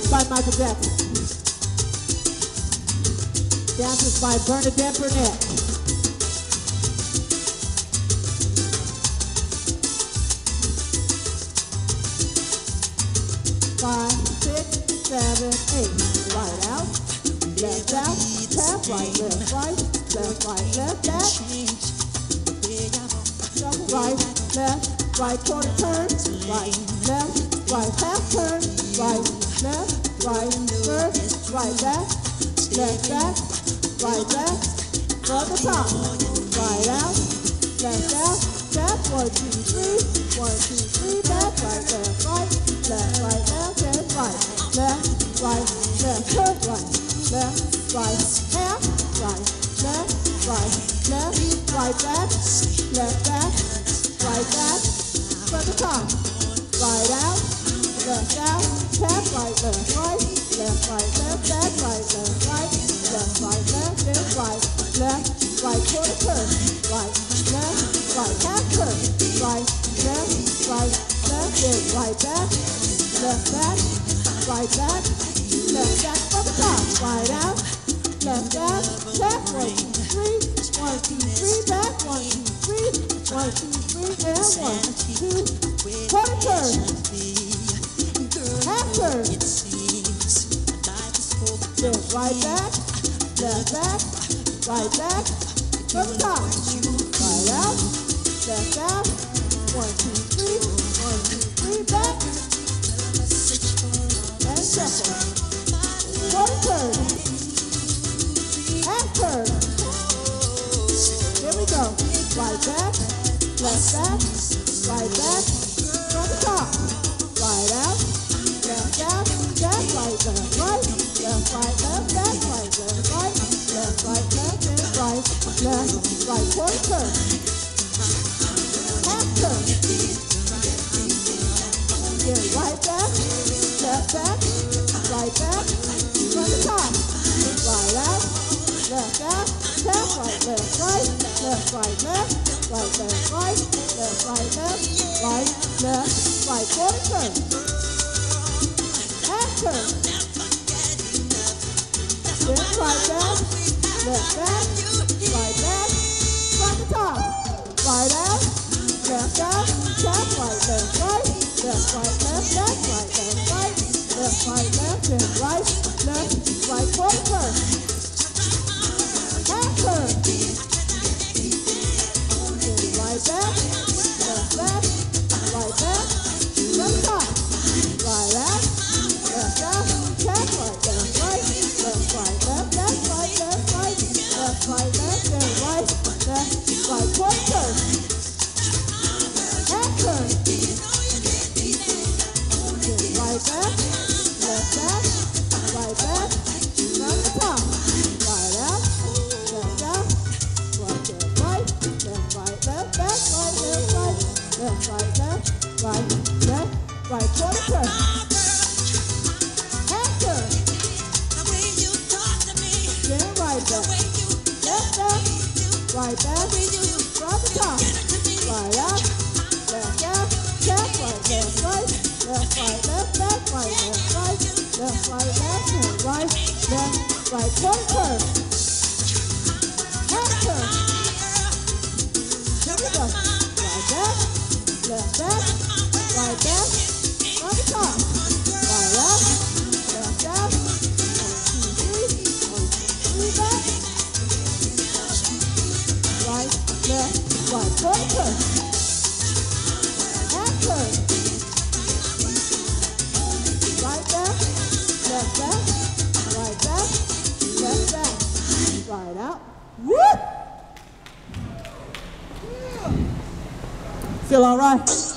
Leap by Michael Depp. Dances by Bernadette Burnett. Five, six, seven, eight. Right out, left out, tap, right, left, left, back. Double right, left, quarter turn, right, left, half turn, right, left, third, right, back, from the top. Right out, left out, tap, 1, 2, 3, 1, 2, 3, back, left, right, left, right, left, right, half, left, right back, from the top, right out, tap, right, left, back, right, left, right, quarter turn, right, half turn, right, left, then right back, right back, left back from the top, right out, left out, tap, 1, 2, 3, 1, 2, 3, back, 1, 2, 3, 1, 2, 3, and 1, 2, quarter turn, half turn, then right back, from the top, right out, left out, 1, 2, 3, 1, 2, 3, back. Quarter turn, half turn. Here we go. Right back, left back, right back. From the top, right out, left out, back, right, left, back, right, left, and right, left, quarter turn, half turn. Get right back, left back. Right back, from the top, right out, tap, right, left, right, quarter turn, half turn, then right back, from the top, right out, tap, right, left, right, right, left, and right, left, quarter turn, half turn, then right back, from the top, right out, tap, right, left, and right, quarter turn, half turn, then right back. Left back, from the top, right out, left back, right, left, right, quarter turn, half turn, then right back, left back, from the top, right out, left out, tap, right, left back, right back. Left, right, left, and right, left, right, quarter turn, half turn, here we go, right back, from the top, right out, left out, 1, 2, 3, 1, 2, 3, back, right, left, right, quarter turn, half turn, right back, left back, right back, left back, right out. Woo! Feel all right?